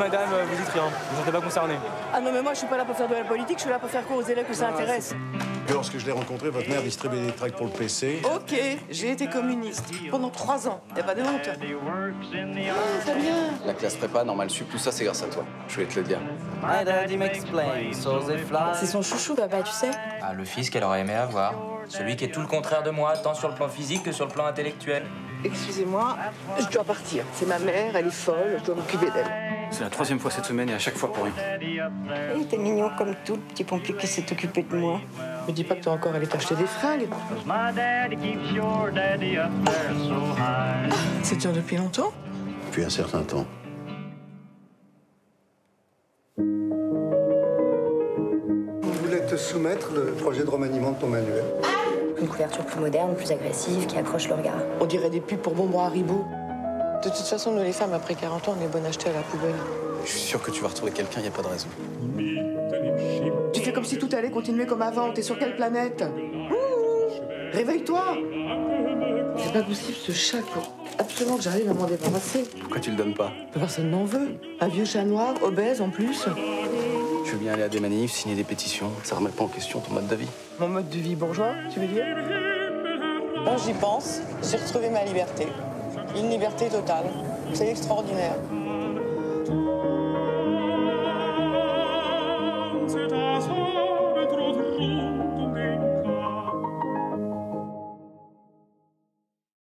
madame, vous dites rien, vous ne vous sentez pas concernée. Ah non, mais moi, je suis pas là pour faire de la politique, je suis là pour faire cours aux élèves que ça intéresse. Lorsque je l'ai rencontré, votre mère distribuait des tracts pour le PC. Ok, j'ai été communiste pendant 3 ans. Y'a pas de honte. Ah, ça vient. La classe prépa, normal sup, tout ça, c'est grâce à toi. Je voulais te le dire. C'est son chouchou, papa, tu sais. Ah, le fils qu'elle aurait aimé avoir. Celui qui est tout le contraire de moi, tant sur le plan physique que sur le plan intellectuel. Excusez-moi, je dois partir. C'est ma mère, elle est folle, je dois m'occuper d'elle. C'est la 3e fois cette semaine et à chaque fois pour rien. Il était mignon comme tout, le petit pompier qui s'est occupé de moi. Me dis pas que t'as encore allé t'acheter des fringues. C'est dur depuis longtemps? Depuis un certain temps. Vous voulez te soumettre le projet de remaniement de ton manuel. Une couverture plus moderne, plus agressive, qui accroche le regard. On dirait des pubs pour bonbons Haribo. De toute façon, nous les femmes, après 40 ans, on est bonnes à jeter à la poubelle. Je suis sûr que tu vas retrouver quelqu'un, il n'y a pas de raison. Tu fais comme si tout allait continuer comme avant, t'es sur quelle planète? Réveille-toi. C'est pas possible, ce chat, quoi. Absolument que j'arrive à m'en débarrasser. Pourquoi tu le donnes pas? Personne n'en veut. Un vieux chat noir, obèse en plus. Je veux bien aller à des manifs, signer des pétitions. Ça remet pas en question ton mode de vie. Mon mode de vie bourgeois, tu veux dire? Quand j'y pense, j'ai retrouvé ma liberté. Une liberté totale. C'est extraordinaire.